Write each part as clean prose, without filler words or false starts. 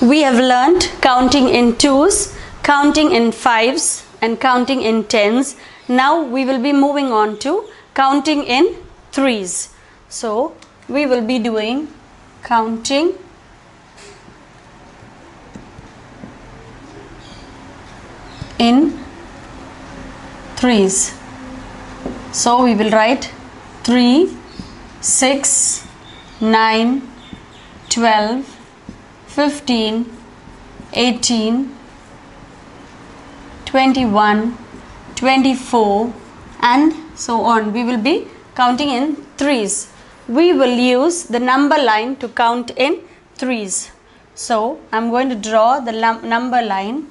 We have learnt counting in twos, counting in fives and counting in tens. Now we will be moving on to counting in threes. So we will be doing counting in threes. So we will write 3, 6, 9, 12, 15, 18, 21, 24 and so on. We will be counting in threes. We will use the number line to count in threes. So I am going to draw the number line.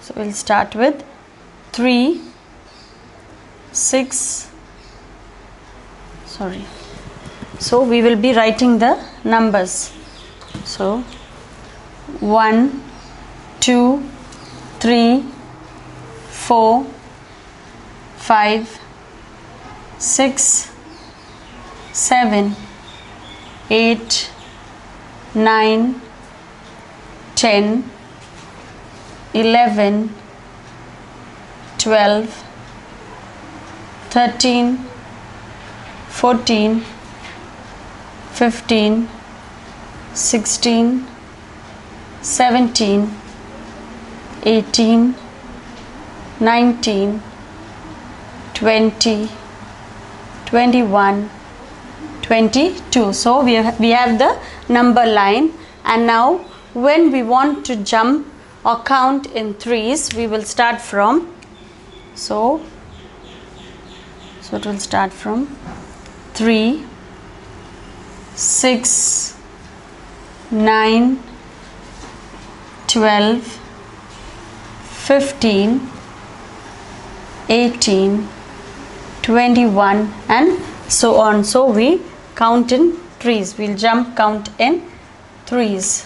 So we will start with 3, 6, sorry. So we will be writing the numbers. So 1, 2, 3, 4, 5, 6, 7, 8, 9, 10, 11, 12, 13, 14, 15, 16, 17, 18, 19, 20, 21, 22. So we have the number line, and now when we want to jump or count in threes, we will start from, so it will start from 3, 6, 9, 12, 15, 18, 21 and so on. So we count in threes. We'll jump count in threes.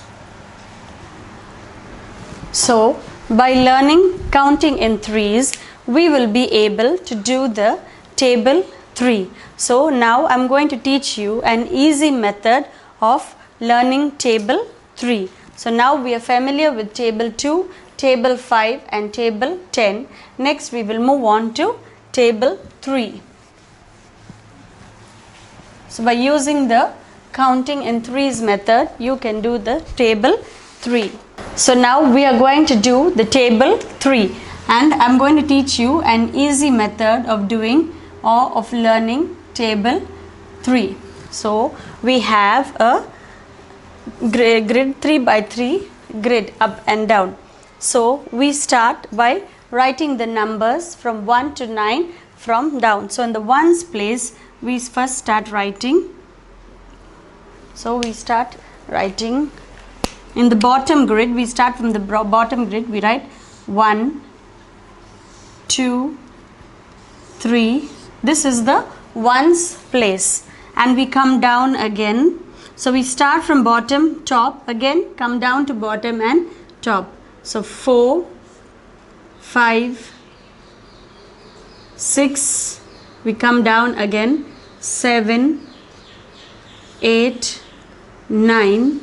So by learning counting in threes, we will be able to do the table 3. So now I'm going to teach you an easy method of learning table 3. So now we are familiar with table 2, table 5 and table 10. Next we will move on to table 3. So by using the counting in threes method, you can do the table 3. So now we are going to do the table 3, and I'm going to teach you an easy method of doing or of learning table 3. So we have a grid, 3 by 3 grid, up and down. So we start by writing the numbers from 1 to 9 from down. So in the ones place we first start writing. So we start writing in the bottom grid. We start from the bottom grid. We write 1, 2, 3. This is the ones place, and we come down again. So we start from bottom, top, again come down to bottom and top. So 4, 5, 6, we come down again, 7, 8, 9,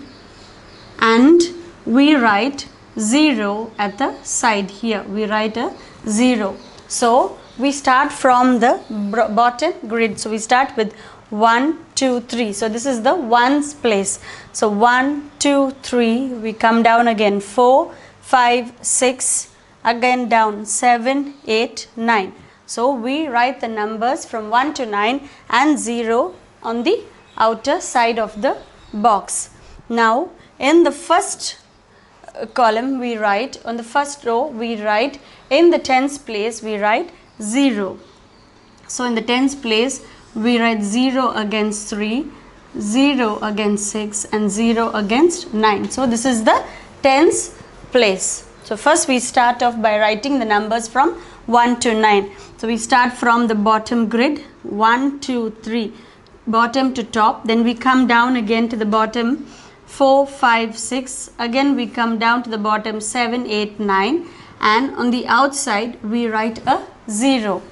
and we write 0 at the side here. We write a 0. So we start from the bottom grid. So we start with 1, 2, 3. So this is the ones place. So 1, 2, 3. We come down again. 4, 5, 6. Again down. 7, 8, 9. So we write the numbers from 1 to 9 and 0 on the outer side of the box. Now in the first column we write, on the first row we write, in the tens place we write 0. So in the tens place we write 0 against 3, 0 against 6 and 0 against 9. So this is the tens place. So first we start off by writing the numbers from 1 to 9. So we start from the bottom grid, 1, 2, 3, bottom to top, then we come down again to the bottom, 4, 5, 6, again we come down to the bottom, 7, 8, 9, and on the outside we write a 0.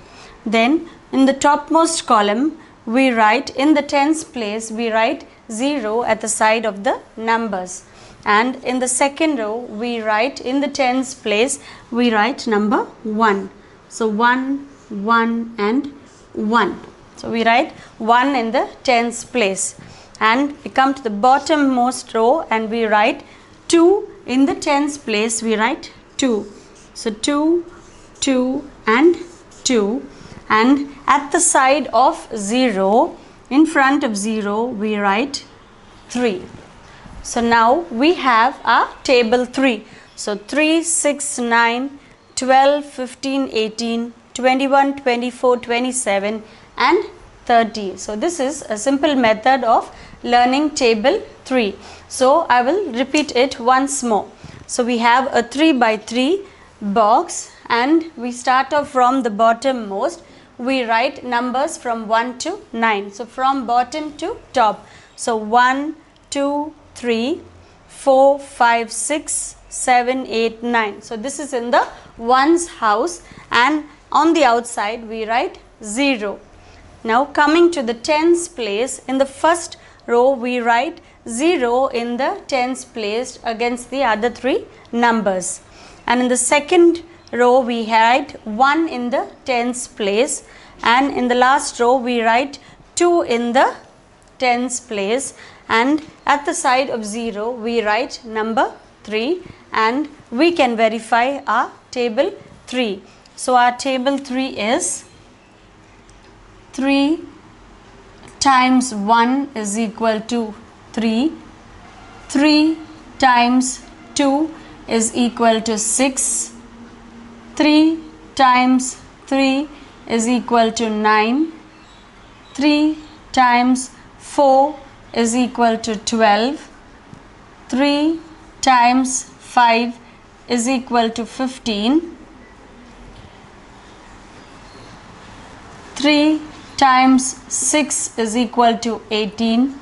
Then in the topmost column we write, in the tens place we write 0 at the side of the numbers, and in the second row we write, in the tens place we write number 1. So 1, 1 and 1. So we write 1 in the tens place, and we come to the bottom most row and we write 2 in the tens place, we write 2. So 2, 2 and 2, and at the side of 0, in front of 0, we write 3. So now we have our table 3. So 3, 6, 9, 12, 15, 18, 21, 24, 27 and 30. So this is a simple method of learning table 3. So I will repeat it once more. So we have a 3 by 3 box, and we start off from the bottom most. We write numbers from 1 to 9. So from bottom to top. So 1, 2, 3, 4, 5, 6, 7, 8, 9. So this is in the ones house, and on the outside we write 0. Now coming to the tens place, in the first row we write 0 in the tens place against the other three numbers, and in the second row we write 1 in the tens place, and in the last row we write 2 in the tens place, and at the side of 0 we write number 3, and we can verify our table 3. So our table 3 is 3 times 1 is equal to 3, 3 times 2 is equal to 6, 3 times 3 is equal to 9, 3 times 4 is equal to 12, 3 times 5 is equal to 15, 3 times 6 is equal to 18,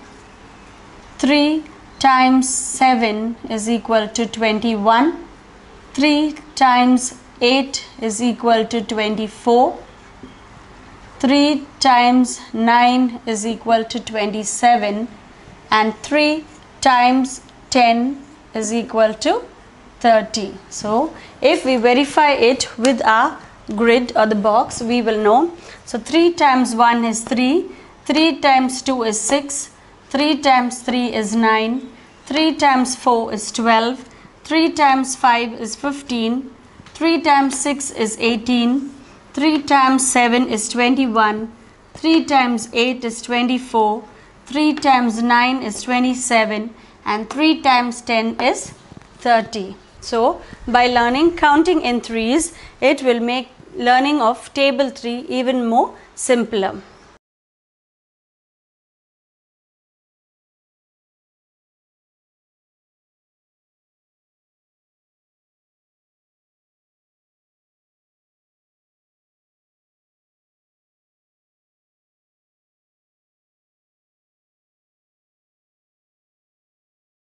3 times 7 is equal to 21, 3 times 8 is equal to 24, 3 times 9 is equal to 27, and 3 times 10 is equal to 30. So if we verify it with our grid or the box, we will know. So 3 times 1 is 3, 3 times 2 is 6, 3 times 3 is 9, 3 times 4 is 12, 3 times 5 is 15, 3 times 6 is 18, 3 times 7 is 21, 3 times 8 is 24, 3 times 9 is 27, and 3 times 10 is 30. So by learning counting in threes, it will make learning of table 3 even more simpler.